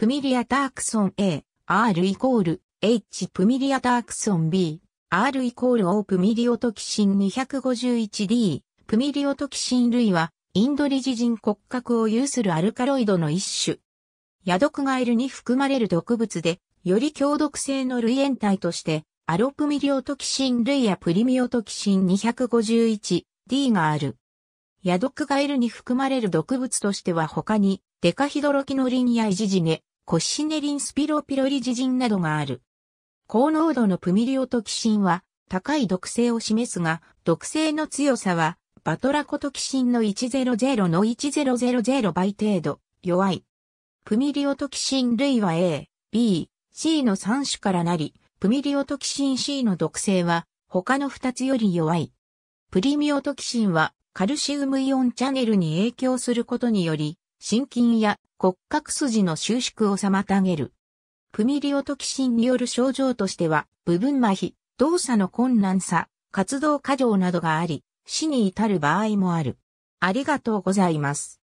プミリアタークソン A、R イコール H プミリアタークソン B、R イコール O プミリオトキシン 251D、プミリオトキシン類は、インドリジジン骨格を有するアルカロイドの一種。ヤドクガエルに含まれる毒物で、より強毒性の類塩体として、アロプミリオトキシン類やプリミオトキシン 251D がある。ヤドクガエルに含まれる毒物としては他に、デカヒドロキノリンやイジジネ、コシネリンスピロピロリジジンなどがある。高濃度のプミリオトキシンは、高い毒性を示すが、毒性の強さは、バトラコトキシンの100の1000倍程度、弱い。プミリオトキシン類は A、B、C の3種からなり、プミリオトキシン C の毒性は他の2つより弱い。プリミオトキシンはカルシウムイオンチャネルに影響することにより、心筋や骨格筋の収縮を妨げる。プミリオトキシンによる症状としては、部分麻痺、動作の困難さ、活動過剰などがあり、死に至る場合もある。ありがとうございます。